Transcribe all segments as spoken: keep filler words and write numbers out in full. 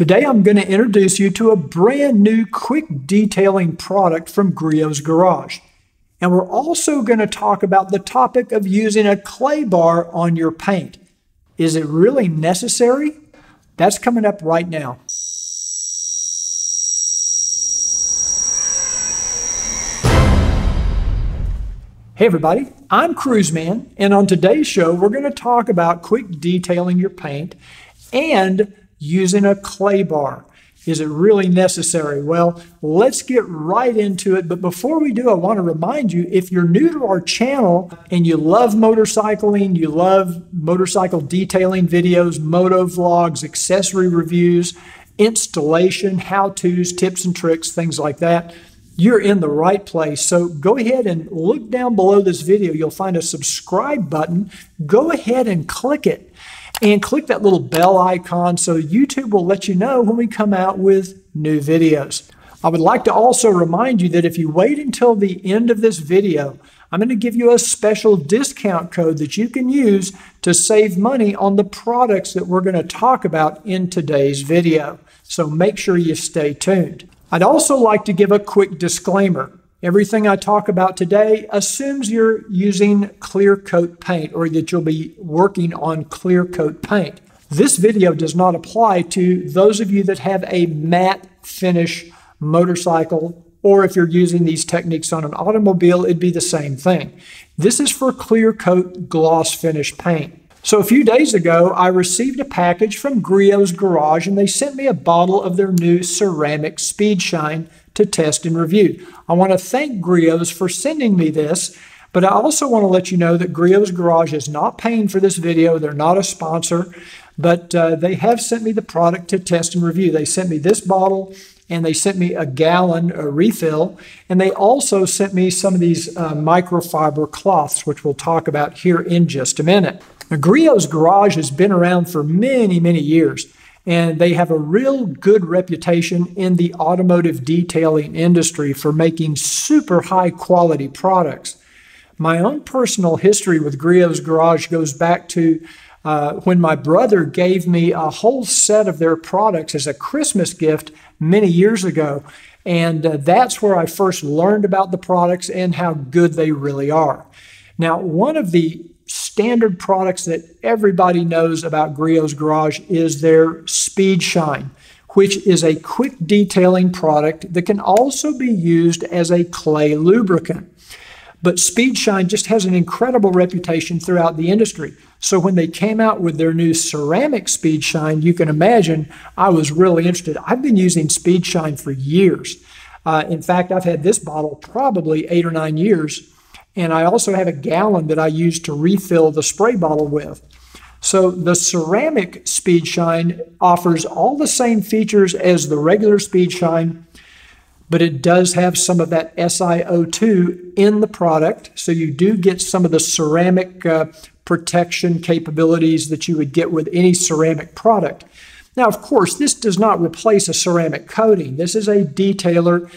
Today I'm going to introduce you to a brand new quick detailing product from Griot's Garage. And we're also going to talk about the topic of using a clay bar on your paint. Is it really necessary? That's coming up right now. Hey everybody, I'm Cruiseman, and on today's show we're going to talk about quick detailing your paint and using a clay bar. Is it really necessary? Well, let's get right into it. But before we do, I want to remind you, if you're new to our channel and you love motorcycling, you love motorcycle detailing videos, moto vlogs, accessory reviews, installation, how-tos, tips and tricks, things like that, you're in the right place. So go ahead and look down below this video. You'll find a subscribe button. Go ahead and click it. And click that little bell icon so YouTube will let you know when we come out with new videos. I would like to also remind you that if you wait until the end of this video, I'm going to give you a special discount code that you can use to save money on the products that we're going to talk about in today's video. So make sure you stay tuned. I'd also like to give a quick disclaimer. Everything I talk about today assumes you're using clear coat paint or that you'll be working on clear coat paint. This video does not apply to those of you that have a matte finish motorcycle, or if you're using these techniques on an automobile, it'd be the same thing. This is for clear coat gloss finish paint. So a few days ago, I received a package from Griot's Garage, and they sent me a bottle of their new Ceramic Speed Shine to test and review. I want to thank Griot's for sending me this, but I also want to let you know that Griot's Garage is not paying for this video. They're not a sponsor, but uh, they have sent me the product to test and review. They sent me this bottle, and they sent me a gallon, a refill, and they also sent me some of these uh, microfiber cloths, which we'll talk about here in just a minute. Now, Griot's Garage has been around for many, many years, and they have a real good reputation in the automotive detailing industry for making super high quality products. My own personal history with Griot's Garage goes back to uh, when my brother gave me a whole set of their products as a Christmas gift many years ago, and uh, that's where I first learned about the products and how good they really are. Now, one of the standard products that everybody knows about Griot's Garage is their Speed Shine, which is a quick detailing product that can also be used as a clay lubricant. But Speed Shine just has an incredible reputation throughout the industry. So when they came out with their new Ceramic Speed Shine, you can imagine I was really interested. I've been using Speed Shine for years. Uh, in fact, I've had this bottle probably eight or nine years. And I also have a gallon that I use to refill the spray bottle with. So the Ceramic Speed Shine offers all the same features as the regular Speed Shine, but it does have some of that S I O two in the product. So you do get some of the ceramic uh, protection capabilities that you would get with any ceramic product. Now, of course, this does not replace a ceramic coating. This is a detailer.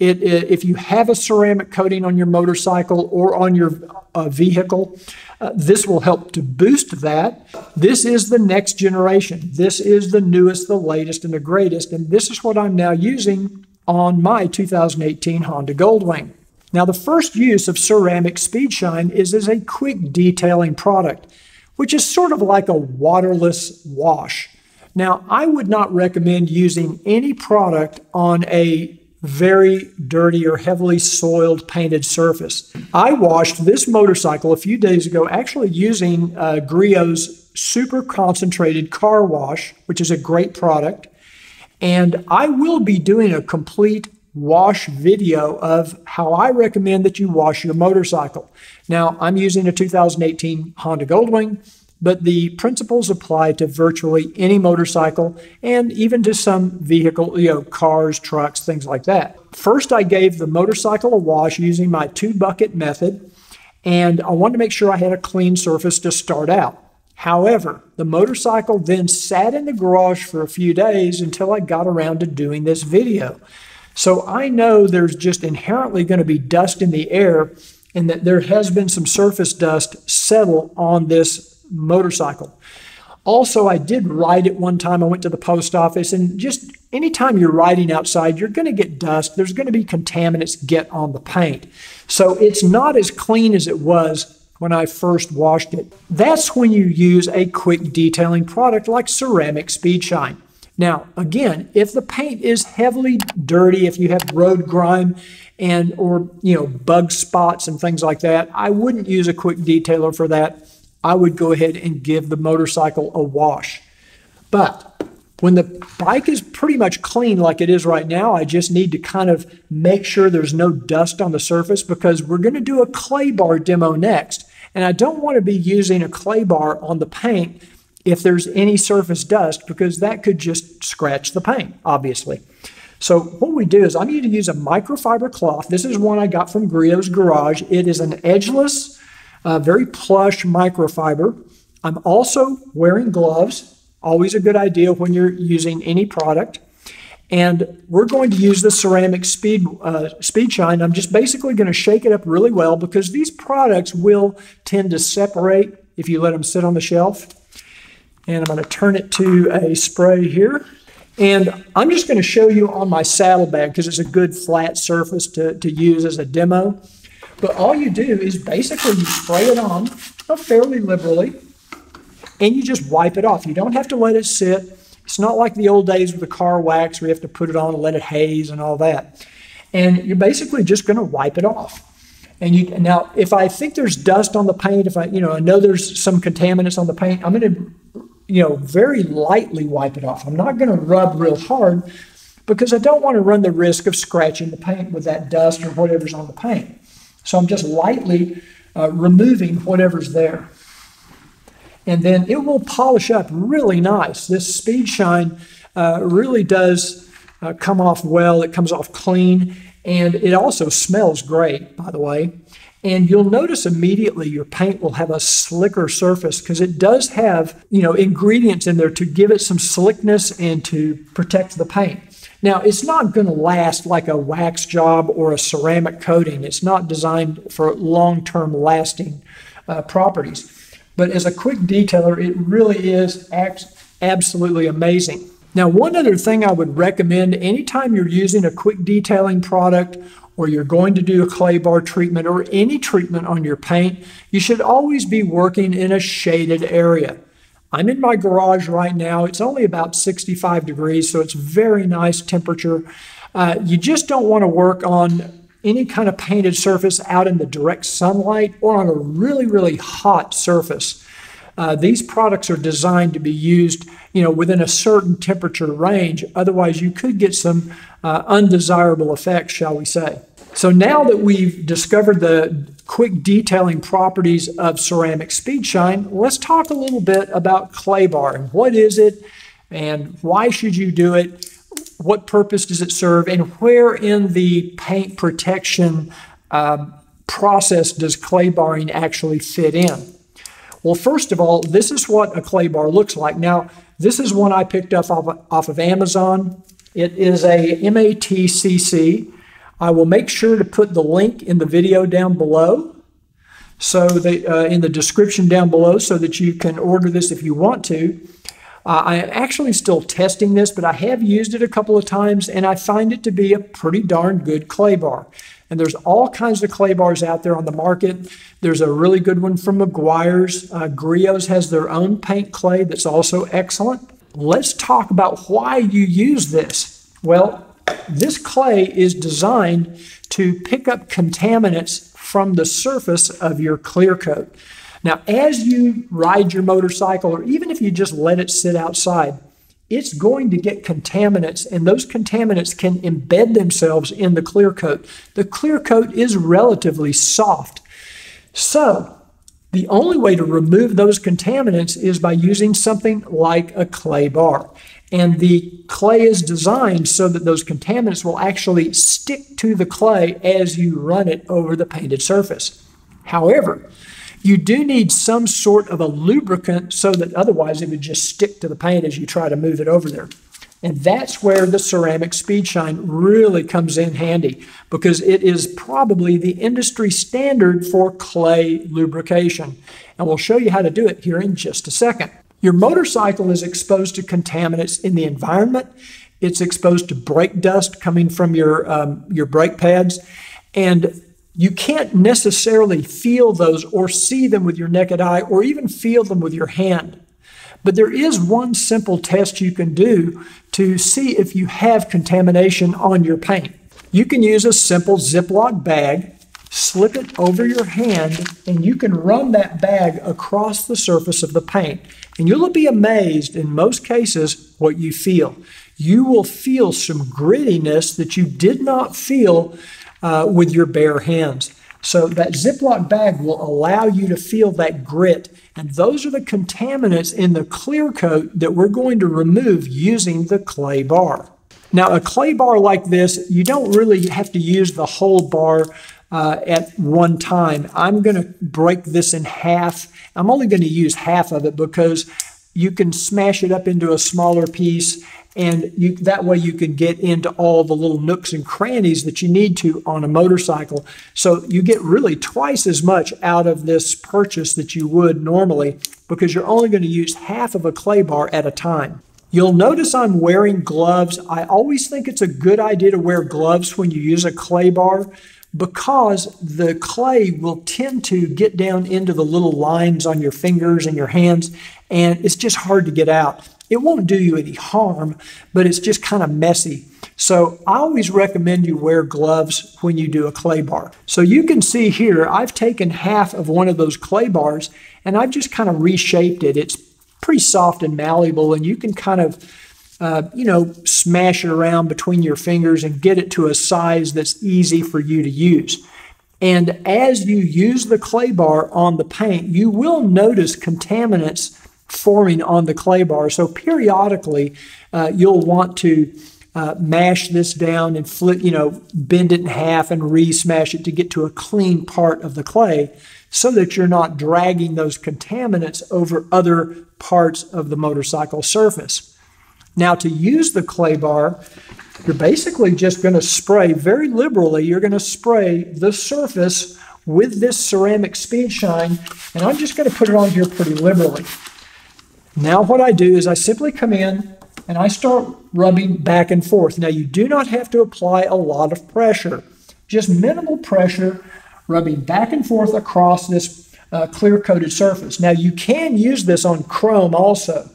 It, it, if you have a ceramic coating on your motorcycle or on your uh, vehicle, uh, this will help to boost that. This is the next generation. This is the newest, the latest, and the greatest. And this is what I'm now using on my two thousand eighteen Honda Goldwing. Now, the first use of Ceramic Speed Shine is as a quick detailing product, which is sort of like a waterless wash. Now, I would not recommend using any product on a very dirty or heavily soiled painted surface. I washed this motorcycle a few days ago actually using uh, Griot's Super Concentrated Car Wash, which is a great product. And I will be doing a complete wash video of how I recommend that you wash your motorcycle. Now, I'm using a two thousand eighteen Honda Goldwing, but the principles apply to virtually any motorcycle and even to some vehicle, you know, cars, trucks, things like that. First, I gave the motorcycle a wash using my two bucket method, and I wanted to make sure I had a clean surface to start out. However, the motorcycle then sat in the garage for a few days until I got around to doing this video. So I know there's just inherently going to be dust in the air, and that there has been some surface dust settle on this motorcycle. Also, I did ride it one time. I went to the post office, and just anytime you're riding outside, you're going to get dust. There's going to be contaminants get on the paint. So it's not as clean as it was when I first washed it. That's when you use a quick detailing product like Ceramic Speed Shine. Now, again, if the paint is heavily dirty, if you have road grime and or, you know, bug spots and things like that, I wouldn't use a quick detailer for that. I would go ahead and give the motorcycle a wash. But when the bike is pretty much clean like it is right now, I just need to kind of make sure there's no dust on the surface, because we're going to do a clay bar demo next. And I don't want to be using a clay bar on the paint if there's any surface dust, because that could just scratch the paint, obviously. So what we do is I need to use a microfiber cloth. This is one I got from Griot's Garage. It is an edgeless, uh, very plush microfiber. I'm also wearing gloves. Always a good idea when you're using any product. And we're going to use the Ceramic Speed, uh, Speed Shine. I'm just basically going to shake it up really well, because these products will tend to separate if you let them sit on the shelf. And I'm going to turn it to a spray here. And I'm just going to show you on my saddlebag, because it's a good flat surface to, to use as a demo. But all you do is basically you spray it on fairly liberally, and you just wipe it off. You don't have to let it sit. It's not like the old days with the car wax where you have to put it on and let it haze and all that. And you're basically just going to wipe it off. And you, now, if I think there's dust on the paint, if I, you know, I know there's some contaminants on the paint, I'm going to, you know, very lightly wipe it off. I'm not going to rub real hard, because I don't want to run the risk of scratching the paint with that dust or whatever's on the paint. So I'm just lightly uh, removing whatever's there. And then it will polish up really nice. This Speed Shine uh, really does uh, come off well. It comes off clean, and it also smells great, by the way. And you'll notice immediately your paint will have a slicker surface, because it does have, you know, ingredients in there to give it some slickness and to protect the paint. Now, it's not going to last like a wax job or a ceramic coating. It's not designed for long-term lasting uh, properties. But as a quick detailer, it really is absolutely amazing. Now, one other thing I would recommend, anytime you're using a quick detailing product or you're going to do a clay bar treatment or any treatment on your paint, you should always be working in a shaded area. I'm in my garage right now. It's only about sixty-five degrees, so it's very nice temperature. Uh, you just don't want to work on any kind of painted surface out in the direct sunlight or on a really, really hot surface. Uh, these products are designed to be used, you know, within a certain temperature range. Otherwise, you could get some uh, undesirable effects, shall we say. So now that we've discovered the quick detailing properties of Ceramic Speed Shine, let's talk a little bit about clay bar and what is it and why should you do it? What purpose does it serve, and where in the paint protection uh, process does clay barring actually fit in? Well, first of all, this is what a clay bar looks like. Now, this is one I picked up off, off of Amazon. It is a M A T C C. I will make sure to put the link in the video down below, so that, uh, in the description down below, so that you can order this if you want to. Uh, I am actually still testing this, but I have used it a couple of times, and I find it to be a pretty darn good clay bar. And there's all kinds of clay bars out there on the market. There's a really good one from Meguiar's. Uh, Griot's has their own paint clay that's also excellent. Let's talk about why you use this. Well, this clay is designed to pick up contaminants from the surface of your clear coat. Now, as you ride your motorcycle, or even if you just let it sit outside, it's going to get contaminants, and those contaminants can embed themselves in the clear coat. The clear coat is relatively soft. So the only way to remove those contaminants is by using something like a clay bar. And the clay is designed so that those contaminants will actually stick to the clay as you run it over the painted surface. However, you do need some sort of a lubricant, so that otherwise it would just stick to the paint as you try to move it over there. And that's where the Ceramic Speed Shine really comes in handy, because it is probably the industry standard for clay lubrication. And we'll show you how to do it here in just a second. Your motorcycle is exposed to contaminants in the environment. It's exposed to brake dust coming from your, um, your brake pads. And you can't necessarily feel those or see them with your naked eye or even feel them with your hand. But there is one simple test you can do to see if you have contamination on your paint. You can use a simple Ziploc bag, slip it over your hand, and you can run that bag across the surface of the paint. And you'll be amazed in most cases what you feel. You will feel some grittiness that you did not feel uh, with your bare hands. So that Ziploc bag will allow you to feel that grit, and those are the contaminants in the clear coat that we're going to remove using the clay bar. Now, a clay bar like this, you don't really have to use the whole bar uh, at one time. I'm going to break this in half. I'm only going to use half of it because you can smash it up into a smaller piece, and you, that way you can get into all the little nooks and crannies that you need to on a motorcycle. So you get really twice as much out of this purchase that you would normally because you're only going to use half of a clay bar at a time. You'll notice I'm wearing gloves. I always think it's a good idea to wear gloves when you use a clay bar because the clay will tend to get down into the little lines on your fingers and your hands, and it's just hard to get out. It won't do you any harm, but it's just kind of messy. So I always recommend you wear gloves when you do a clay bar. So you can see here, I've taken half of one of those clay bars and I've just kind of reshaped it. It's pretty soft and malleable, and you can kind of, uh, you know, smash it around between your fingers and get it to a size that's easy for you to use. And as you use the clay bar on the paint, you will notice contaminants forming on the clay bar. So periodically, uh, you'll want to uh, mash this down and flip, you know, bend it in half and re-smash it to get to a clean part of the clay so that you're not dragging those contaminants over other parts of the motorcycle surface. Now, to use the clay bar, you're basically just going to spray very liberally. You're going to spray the surface with this ceramic speed shine, and I'm just going to put it on here pretty liberally. Now what I do is I simply come in and I start rubbing back and forth. Now you do not have to apply a lot of pressure, just minimal pressure, rubbing back and forth across this uh, clear coated surface. Now you can use this on chrome also.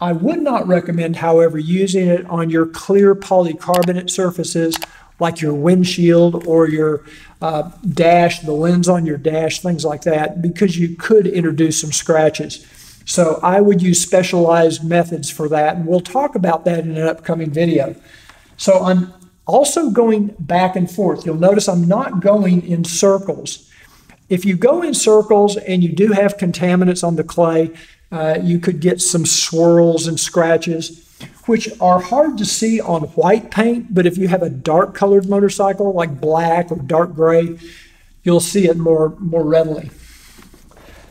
I would not recommend, however, using it on your clear polycarbonate surfaces like your windshield or your uh, dash, the lens on your dash, things like that, because you could introduce some scratches. So I would use specialized methods for that, and we'll talk about that in an upcoming video. So I'm also going back and forth. You'll notice I'm not going in circles. If you go in circles and you do have contaminants on the clay, uh, you could get some swirls and scratches, which are hard to see on white paint, but if you have a dark colored motorcycle like black or dark gray, you'll see it more, more readily.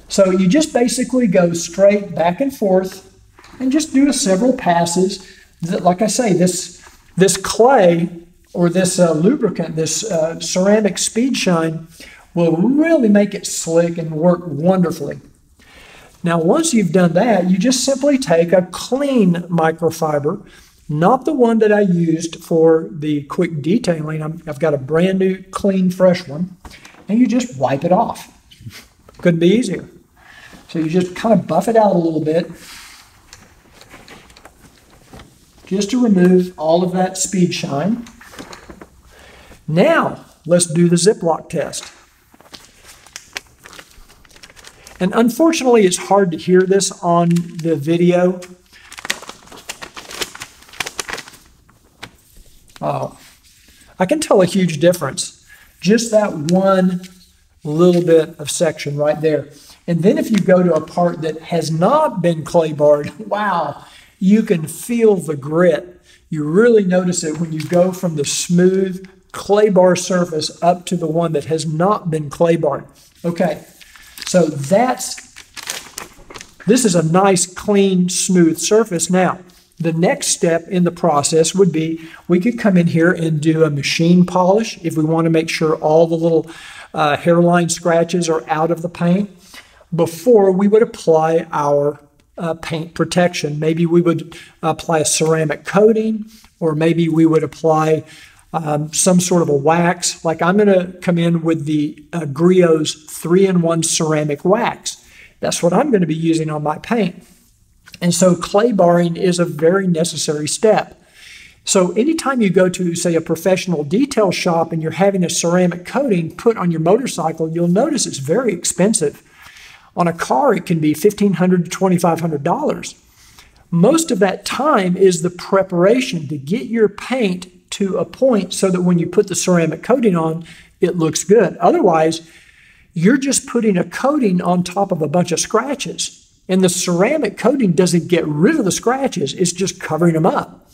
So you just basically go straight back and forth and just do several passes. Like I say, this, this clay or this uh, lubricant, this uh, ceramic speed shine will really make it slick and work wonderfully. Now, once you've done that, you just simply take a clean microfiber, not the one that I used for the quick detailing. I'm, I've got a brand new, clean, fresh one, and you just wipe it off. Couldn't be easier. So you just kind of buff it out a little bit just to remove all of that speed shine. Now, let's do the Ziploc test. And unfortunately, it's hard to hear this on the video. Oh, I can tell a huge difference. Just that one little bit of section right there. And then if you go to a part that has not been clay barred, wow, you can feel the grit. You really notice it when you go from the smooth clay bar surface up to the one that has not been clay barred. Okay, so that's, this is a nice, clean, smooth surface. Now, the next step in the process would be we could come in here and do a machine polish if we want to make sure all the little Uh, hairline scratches are out of the paint before we would apply our uh, paint protection. Maybe we would apply a ceramic coating, or maybe we would apply um, some sort of a wax. Like I'm going to come in with the uh, Griot's three in one ceramic wax. That's what I'm going to be using on my paint. And so clay barring is a very necessary step. So anytime you go to, say, a professional detail shop and you're having a ceramic coating put on your motorcycle, you'll notice it's very expensive. On a car, it can be fifteen hundred dollars to twenty-five hundred dollars. Most of that time is the preparation to get your paint to a point so that when you put the ceramic coating on, it looks good. Otherwise, you're just putting a coating on top of a bunch of scratches. And the ceramic coating doesn't get rid of the scratches, it's just covering them up.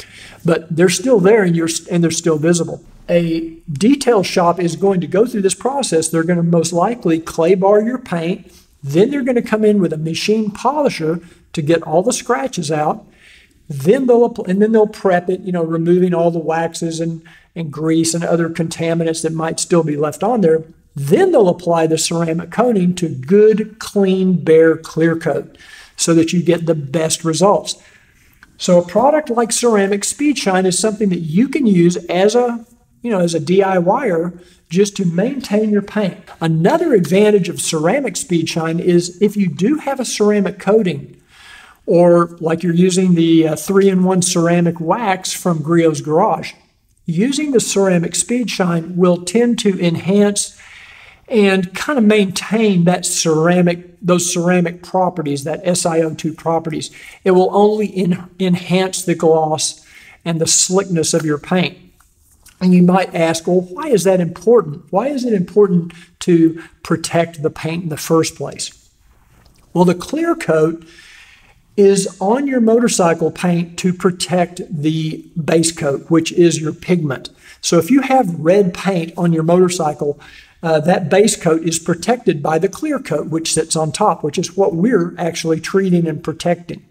But they're still there and, you're, and they're still visible. A detail shop is going to go through this process. They're going to most likely clay bar your paint. Then they're going to come in with a machine polisher to get all the scratches out. Then they'll, and then they'll prep it, you know, removing all the waxes and, and grease and other contaminants that might still be left on there. Then they'll apply the ceramic coating to good, clean, bare clear coat so that you get the best results. So a product like Ceramic Speed Shine is something that you can use as a, you know, as a DIYer just to maintain your paint. Another advantage of Ceramic Speed Shine is if you do have a ceramic coating, or like you're using the uh, three in one ceramic wax from Griot's Garage, using the Ceramic Speed Shine will tend to enhance and kind of maintain that ceramic, those ceramic properties, that S I O two properties. It will only in, enhance the gloss and the slickness of your paint. And you might ask, well, why is that important? Why is it important to protect the paint in the first place? Well, the clear coat is on your motorcycle paint to protect the base coat, which is your pigment. So if you have red paint on your motorcycle, Uh, that base coat is protected by the clear coat, which sits on top, which is what we're actually treating and protecting.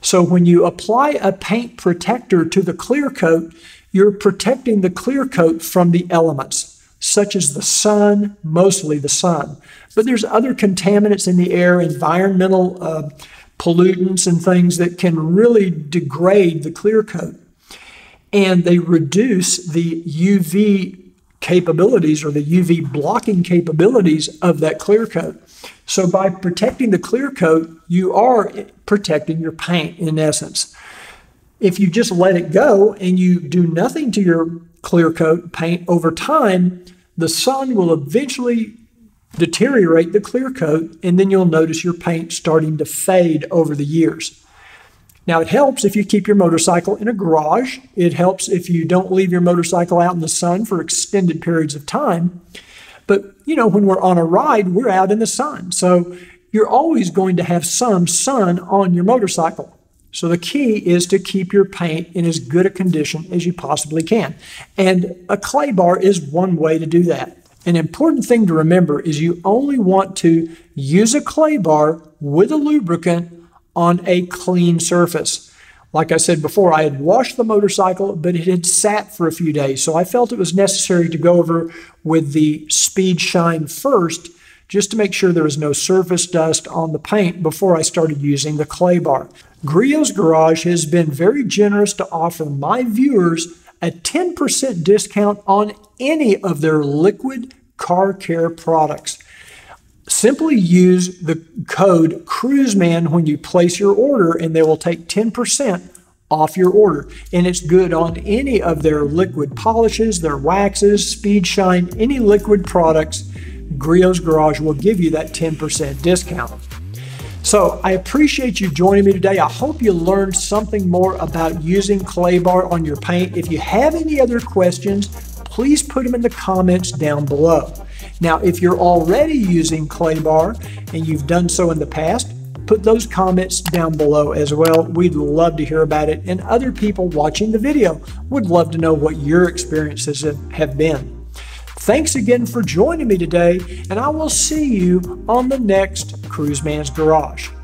So when you apply a paint protector to the clear coat, you're protecting the clear coat from the elements, such as the sun, mostly the sun. But there's other contaminants in the air, environmental uh, pollutants and things that can really degrade the clear coat. And they reduce the U V capabilities, or the U V blocking capabilities of that clear coat. So by protecting the clear coat, you are protecting your paint in essence. If you just let it go and you do nothing to your clear coat paint over time, the sun will eventually deteriorate the clear coat, and then you'll notice your paint starting to fade over the years. Now, it helps if you keep your motorcycle in a garage. It helps if you don't leave your motorcycle out in the sun for extended periods of time. But, you know, when we're on a ride, we're out in the sun. So you're always going to have some sun on your motorcycle. So the key is to keep your paint in as good a condition as you possibly can. And a clay bar is one way to do that. An important thing to remember is you only want to use a clay bar with a lubricant on a clean surface. Like I said before, I had washed the motorcycle, but it had sat for a few days, so I felt it was necessary to go over with the Speed Shine first, just to make sure there was no surface dust on the paint before I started using the clay bar. Griot's Garage has been very generous to offer my viewers a ten percent discount on any of their liquid car care products. Simply use the code Cruiseman when you place your order, and they will take ten percent off your order. And it's good on any of their liquid polishes, their waxes, Speed Shine, any liquid products. Griot's Garage will give you that ten percent discount. So I appreciate you joining me today. I hope you learned something more about using clay bar on your paint. If you have any other questions, please put them in the comments down below. Now, if you're already using clay bar and you've done so in the past, put those comments down below as well. We'd love to hear about it, and other people watching the video would love to know what your experiences have been. Thanks again for joining me today, and I will see you on the next Cruiseman's Garage.